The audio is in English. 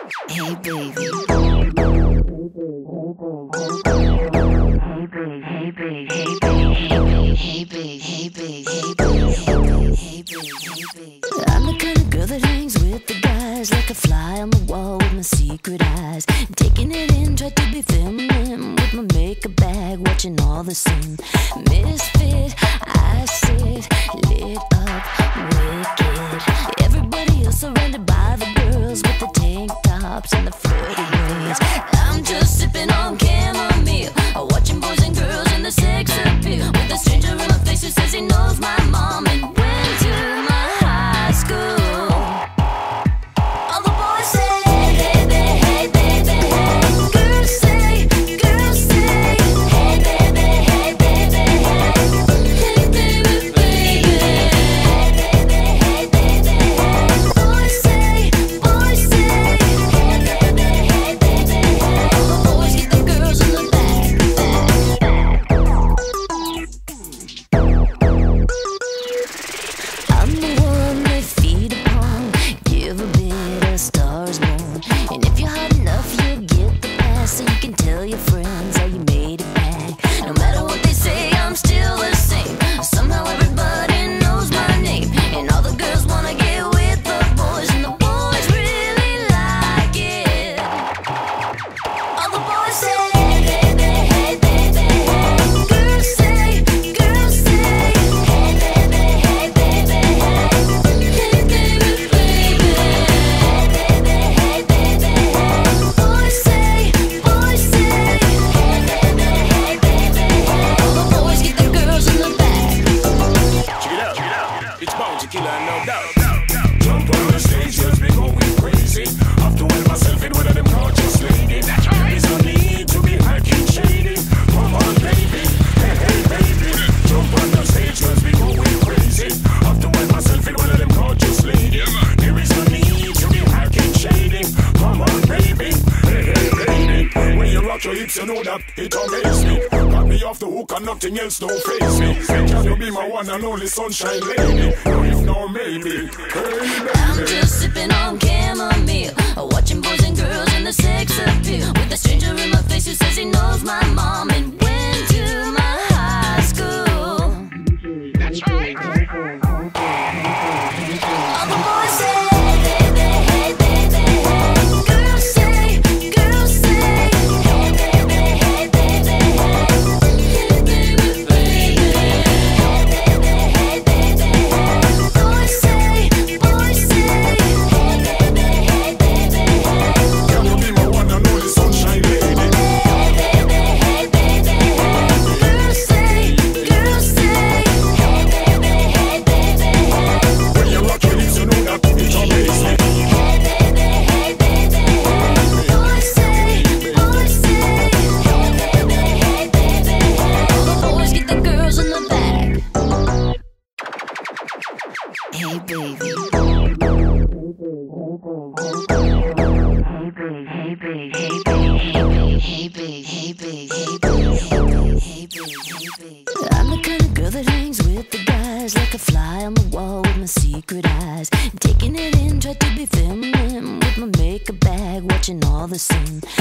Hey baby, I'm the kind of girl that hangs with the guys, like a fly on the wall with my secret eyes. Taking it in, try to be feminine with my makeup bag, watching all the scene. Misfit, I sit lit up, wicked. Everybody else surrounded by the girls with the tank tops and the flirty ways. I'm just sipping on chamomile, watching boys and girls in the sex appeal. With a stranger in my face who says he knows my mom and went to my high school. All the boys say, hey baby, hey baby, hey. Girls say, hey baby, hey baby, hey. Hey baby, baby, hey baby, hey baby, hey. Boys say, hey baby, hey baby, hey. All the boys get the girls in the back. I'm the one they feed upon. Give a bit of stars born. And if you're hot enough, you'll get the pass, so you can tell your friends how you made it back. No matter what they say, I'm still the same. Somehow everybody knows my name, and all the girls wanna get with the boys, and the boys really like it. All the boys say, hey baby, hey baby, hey. Girls say, hey baby, hey baby, hey. Hey baby, baby, hey baby, hey baby, hey. Boys say, hey baby, hey baby, hey. All the boys get the girls in the back. Check it out, check it out. It's Bone Tequila, no doubt. Jump on the stage, just be going crazy. I'm doing myself in one of them gorgeous ladies. There's no need to be hacking shady. Come on, baby, hey, hey, baby. Jump on the stage, just be going crazy. I'm doing myself in one of them gorgeous ladies. There is no need to be hacking shady. Come on, baby, hey, hey, baby. When you rock your hips, you know that it amazes me. Got me off the hook and nothing else don't faze me. Can you be my one and only sunshine lady? No if, no maybe. Hey, baby. I'm just sipping on chamomile, watching boys and girls in the sex appeal. With a stranger in my face who says he knows my mom and went to my high school. That's right. All the boys say, hey baby, hey baby, hey. Girls say, hey baby, hey baby, hey. Hey baby, baby, hey baby, hey baby, hey. Boys say, hey baby, hey baby, hey. Can you be my one and only sunshine lady? Hey baby, hey baby, hey. Girls say, hey baby, hey baby, hey. When you rock your hips, you know that it amazes me. Hey baby, hey baby, hey. Boys say, hey baby, hey baby, hey. All the boys get the girls in the back. Hey baby, I'm the kind of girl that hangs with the guys, like a fly on the wall with my secret eyes. Taking it in, try to be feminine with my makeup bag, watching all the scene.